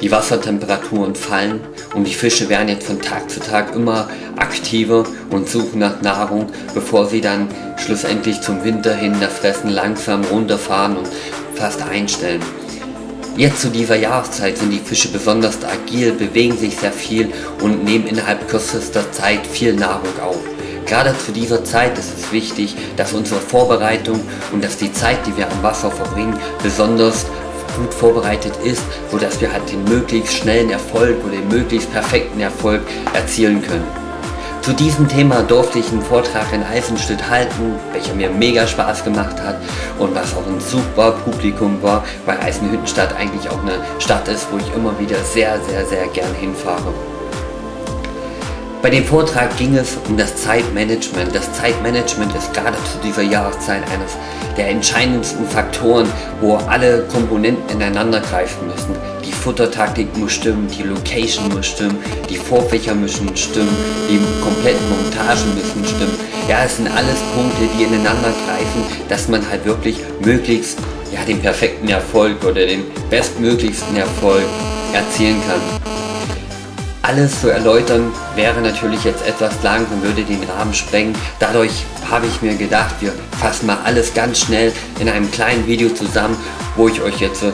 Die Wassertemperaturen fallen und die Fische werden jetzt von Tag zu Tag immer aktiver und suchen nach Nahrung, bevor sie dann schlussendlich zum Winter hin das Fressen langsam runterfahren und fast einstellen. Jetzt zu dieser Jahreszeit sind die Fische besonders agil, bewegen sich sehr viel und nehmen innerhalb kürzester Zeit viel Nahrung auf. Gerade zu dieser Zeit ist es wichtig, dass unsere Vorbereitung und dass die Zeit, die wir am Wasser verbringen, besonders gut vorbereitet ist, sodass wir halt den möglichst schnellen Erfolg oder den möglichst perfekten Erfolg erzielen können. Zu diesem Thema durfte ich einen Vortrag in Eisenstedt halten, welcher mir mega Spaß gemacht hat und was auch ein super Publikum war, weil Eisenhüttenstadt eigentlich auch eine Stadt ist, wo ich immer wieder sehr gern hinfahre. Bei dem Vortrag ging es um das Zeitmanagement. Das Zeitmanagement ist gerade zu dieser Jahreszeit eines der entscheidendsten Faktoren, wo alle Komponenten ineinander greifen müssen. Die Futtertaktik muss stimmen, die Location muss stimmen, die Vorfächer müssen stimmen, die kompletten Montagen müssen stimmen. Ja, es sind alles Punkte, die ineinander greifen, dass man halt wirklich möglichst den perfekten Erfolg oder den bestmöglichsten Erfolg erzielen kann. Alles zu erläutern wäre natürlich jetzt etwas lang und würde den Rahmen sprengen. Dadurch habe ich mir gedacht, wir fassen mal alles ganz schnell in einem kleinen Video zusammen, wo ich euch jetzt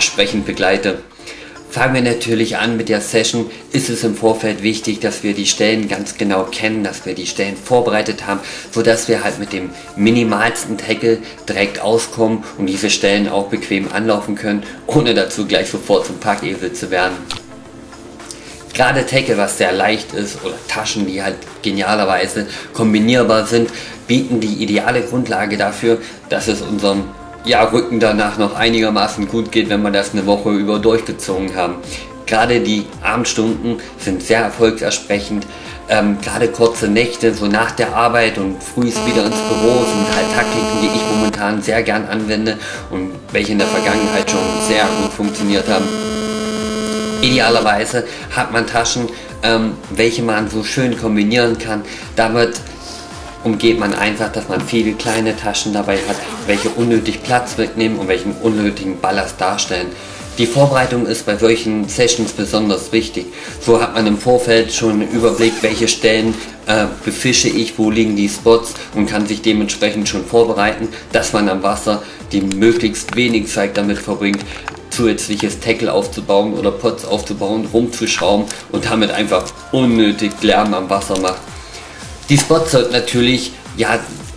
sprechend begleite. Fangen wir natürlich an mit der Session. Ist es im Vorfeld wichtig, dass wir die Stellen ganz genau kennen, dass wir die Stellen vorbereitet haben, sodass wir halt mit dem minimalsten Tackle direkt auskommen und diese Stellen auch bequem anlaufen können, ohne dazu gleich sofort zum Packesel zu werden. Gerade Tackle, was sehr leicht ist, oder Taschen, die halt genialerweise kombinierbar sind, bieten die ideale Grundlage dafür, dass es unserem Rücken danach noch einigermaßen gut geht, wenn wir das eine Woche über durchgezogen haben. Gerade die Abendstunden sind sehr erfolgversprechend. Gerade kurze Nächte, so nach der Arbeit und früh wieder ins Büro, sind halt Taktiken, die ich momentan sehr gern anwende und welche in der Vergangenheit schon sehr gut funktioniert haben. Idealerweise hat man Taschen, welche man so schön kombinieren kann. Damit umgeht man einfach, dass man viele kleine Taschen dabei hat, welche unnötig Platz wegnehmen und welchen unnötigen Ballast darstellen. Die Vorbereitung ist bei solchen Sessions besonders wichtig. So hat man im Vorfeld schon einen Überblick, welche Stellen befische ich, wo liegen die Spots und kann sich dementsprechend schon vorbereiten, dass man am Wasser die möglichst wenig Zeit damit verbringt, zusätzliches Tackle aufzubauen oder Pots aufzubauen, rumzuschrauben und damit einfach unnötig Lärm am Wasser macht. Die Spots sollten natürlich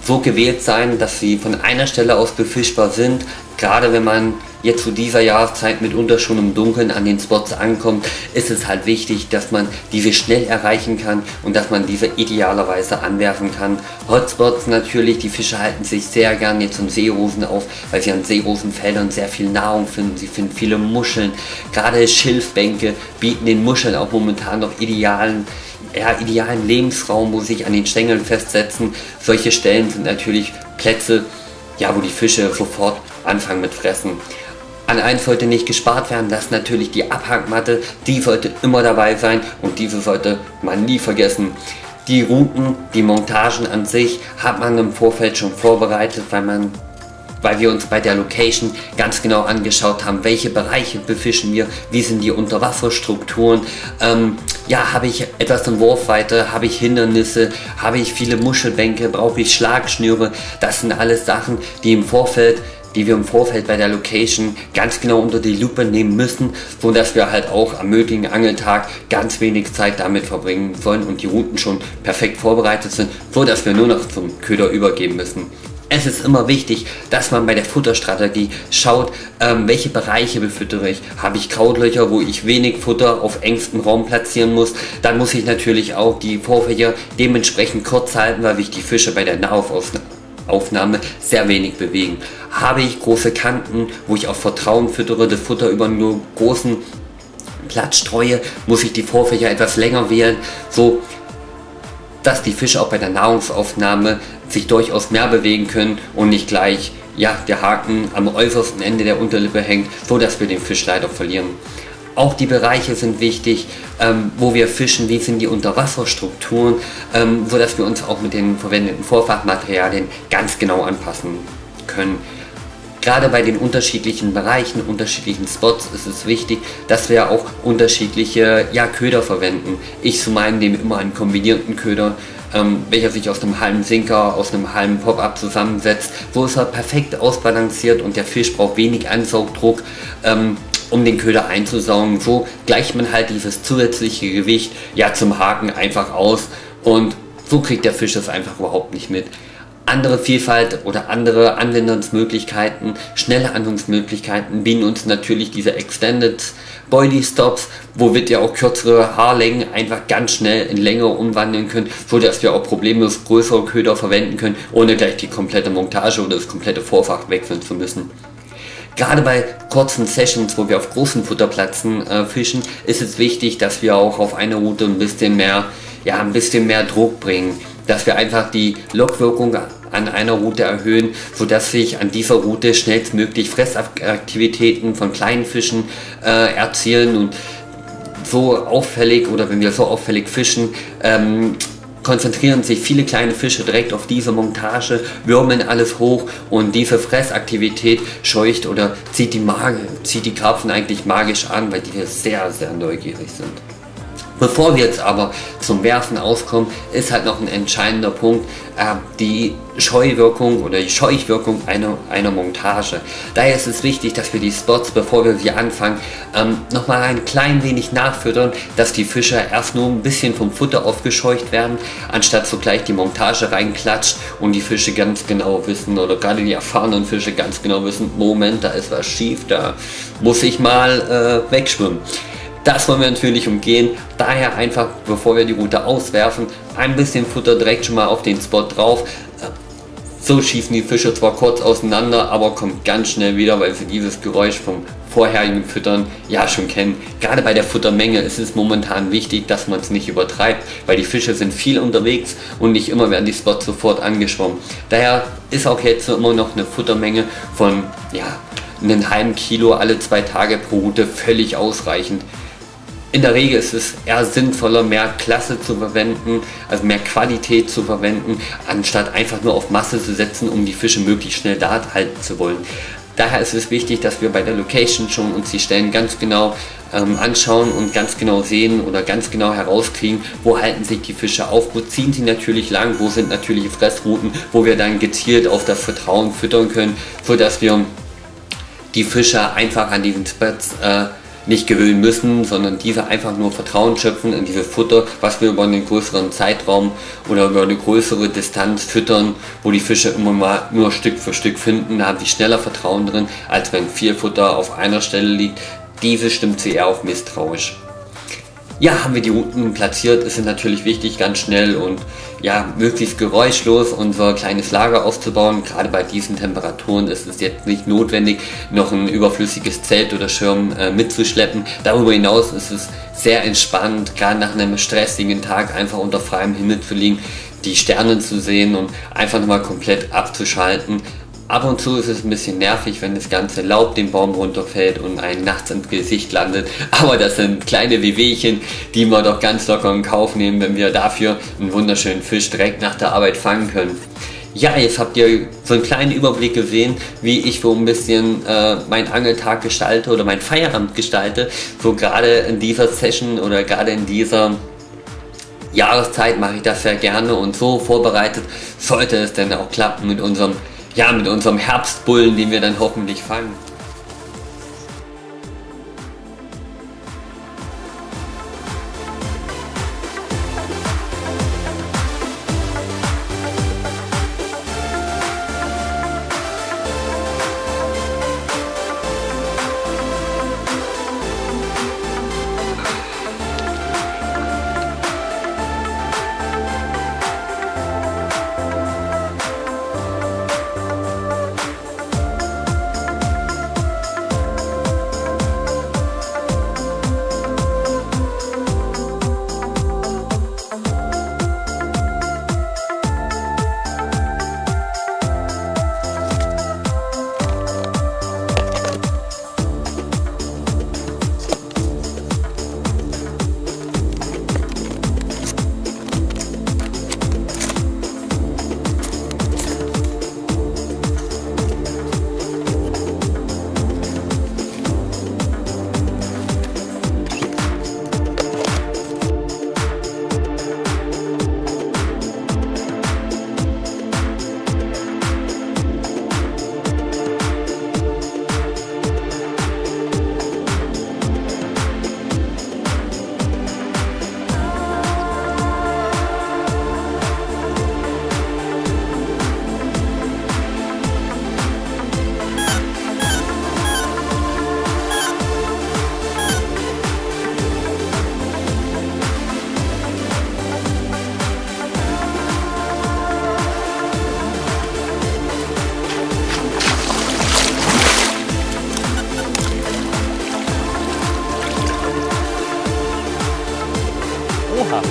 so gewählt sein, dass sie von einer Stelle aus befischbar sind. Gerade wenn man jetzt zu dieser Jahreszeit mitunter schon im Dunkeln an den Spots ankommt, ist es halt wichtig, dass man diese schnell erreichen kann und dass man diese idealerweise anwerfen kann. Hotspots natürlich, die Fische halten sich sehr gern jetzt zum Seerosen auf, weil sie an Seerosenfeldern sehr viel Nahrung finden. Sie finden viele Muscheln. Gerade Schilfbänke bieten den Muscheln auch momentan noch idealen Lebensraum, wo sie sich an den Stängeln festsetzen. Solche Stellen sind natürlich Plätze, wo die Fische sofort anfangen mit Fressen. An eins sollte nicht gespart werden, das ist natürlich die Abhangmatte, die sollte immer dabei sein und diese sollte man nie vergessen. Die Routen, die Montagen an sich hat man im Vorfeld schon vorbereitet, weil wir uns bei der Location ganz genau angeschaut haben, welche Bereiche befischen wir, wie sind die Unterwasserstrukturen, habe ich etwas in Wurfweite, habe ich Hindernisse, habe ich viele Muschelbänke, brauche ich Schlagschnüre, das sind alles Sachen, die wir im Vorfeld bei der Location ganz genau unter die Lupe nehmen müssen, so dass wir halt auch am möglichen Angeltag ganz wenig Zeit damit verbringen sollen und die Routen schon perfekt vorbereitet sind, so dass wir nur noch zum Köder übergeben müssen. Es ist immer wichtig, dass man bei der Futterstrategie schaut, welche Bereiche befüttere ich. Habe ich Krautlöcher, wo ich wenig Futter auf engstem Raum platzieren muss, dann muss ich natürlich auch die Vorfächer dementsprechend kurz halten, weil sich die Fische bei der Nahrungsaufnahme sehr wenig bewegen. Habe ich große Kanten, wo ich auf Vertrauen füttere, das Futter über einen großen Platz streue, muss ich die Vorfächer etwas länger wählen, so dass die Fische auch bei der Nahrungsaufnahme sich durchaus mehr bewegen können und nicht gleich der Haken am äußersten Ende der Unterlippe hängt, so dass wir den Fisch leider verlieren. Auch die Bereiche sind wichtig, wo wir fischen, wie sind die Unterwasserstrukturen, so dass wir uns auch mit den verwendeten Vorfachmaterialien ganz genau anpassen können. gerade bei den unterschiedlichen Bereichen, unterschiedlichen Spots ist es wichtig, dass wir auch unterschiedliche Köder verwenden. Ich zum einen nehme immer einen kombinierten Köder, welcher sich aus einem halben Sinker, aus einem halben Pop-Up zusammensetzt. So ist er perfekt ausbalanciert und der Fisch braucht wenig Ansaugdruck, um den Köder einzusaugen. So gleicht man halt dieses zusätzliche Gewicht zum Haken einfach aus und so kriegt der Fisch das einfach überhaupt nicht mit. Andere Vielfalt oder andere Anwendungsmöglichkeiten, schnelle Anwendungsmöglichkeiten bieten uns natürlich diese Extended Boilie Stops, wo wir ja auch kürzere Haarlängen einfach ganz schnell in längere umwandeln können, so dass wir auch problemlos größere Köder verwenden können, ohne gleich die komplette Montage oder das komplette Vorfach wechseln zu müssen. Gerade bei kurzen Sessions, wo wir auf großen Futterplätzen fischen, ist es wichtig, dass wir auch auf eine Route ein bisschen mehr Druck bringen, dass wir einfach die Lockwirkung an einer Route erhöhen, sodass sich an dieser Route schnellstmöglich Fressaktivitäten von kleinen Fischen erzielen und so auffällig, oder wenn wir so auffällig fischen, konzentrieren sich viele kleine Fische direkt auf diese Montage, wirbeln alles hoch und diese Fressaktivität scheucht oder zieht die Karpfen eigentlich magisch an, weil die sehr, sehr neugierig sind. Bevor wir jetzt aber zum Werfen auskommen, ist halt noch ein entscheidender Punkt, die Scheuwirkung oder die Scheuchwirkung einer Montage. Daher ist es wichtig, dass wir die Spots, bevor wir sie anfangen, nochmal ein klein wenig nachfüttern, dass die Fische erst nur ein bisschen vom Futter aufgescheucht werden, anstatt sogleich die Montage reinklatscht und die Fische ganz genau wissen, oder gerade die erfahrenen Fische ganz genau wissen, Moment, da ist was schief, da muss ich mal wegschwimmen. Das wollen wir natürlich umgehen, daher einfach, bevor wir die Route auswerfen, ein bisschen Futter direkt schon mal auf den Spot drauf. So schießen die Fische zwar kurz auseinander, aber kommt ganz schnell wieder, weil sie dieses Geräusch vom vorherigen Füttern schon kennen. Gerade bei der Futtermenge ist es momentan wichtig, dass man es nicht übertreibt, weil die Fische sind viel unterwegs und nicht immer werden die Spots sofort angeschwommen. Daher ist auch jetzt immer noch eine Futtermenge von einem halben Kilo alle 2 Tage pro Route völlig ausreichend. In der Regel ist es eher sinnvoller, mehr Klasse zu verwenden, also mehr Qualität zu verwenden, anstatt einfach nur auf Masse zu setzen, um die Fische möglichst schnell da halten zu wollen. Daher ist es wichtig, dass wir bei der Location schon uns die Stellen ganz genau anschauen und ganz genau sehen oder ganz genau herauskriegen, wo halten sich die Fische auf, wo ziehen sie natürlich lang, wo sind natürliche Fressrouten, wo wir dann gezielt auf das Vertrauen füttern können, sodass wir die Fische einfach an diesen Spots nicht gewöhnen müssen, sondern diese einfach nur Vertrauen schöpfen in dieses Futter, was wir über einen größeren Zeitraum oder über eine größere Distanz füttern, wo die Fische immer mal nur Stück für Stück finden. Da haben sie schneller Vertrauen drin, als wenn viel Futter auf einer Stelle liegt. Diese stimmt sie eher auf misstrauisch. Haben wir die Routen platziert, ist es natürlich wichtig, ganz schnell und möglichst geräuschlos unser kleines Lager aufzubauen. Gerade bei diesen Temperaturen ist es jetzt nicht notwendig, noch ein überflüssiges Zelt oder Schirm mitzuschleppen. Darüber hinaus ist es sehr entspannt, gerade nach einem stressigen Tag einfach unter freiem Himmel zu liegen, die Sterne zu sehen und einfach nochmal komplett abzuschalten. Ab und zu ist es ein bisschen nervig, wenn das ganze Laub den Baum runterfällt und einem nachts ins Gesicht landet. Aber das sind kleine Wehwehchen, die wir doch ganz locker in Kauf nehmen, wenn wir dafür einen wunderschönen Fisch direkt nach der Arbeit fangen können. Jetzt habt ihr so einen kleinen Überblick gesehen, wie ich so ein bisschen meinen Angeltag gestalte oder meinen Feierabend gestalte. So gerade in dieser Session oder gerade in dieser Jahreszeit mache ich das sehr gerne und so vorbereitet sollte es dann auch klappen mit unserem Herbstbullen, den wir dann hoffentlich fangen. Oha.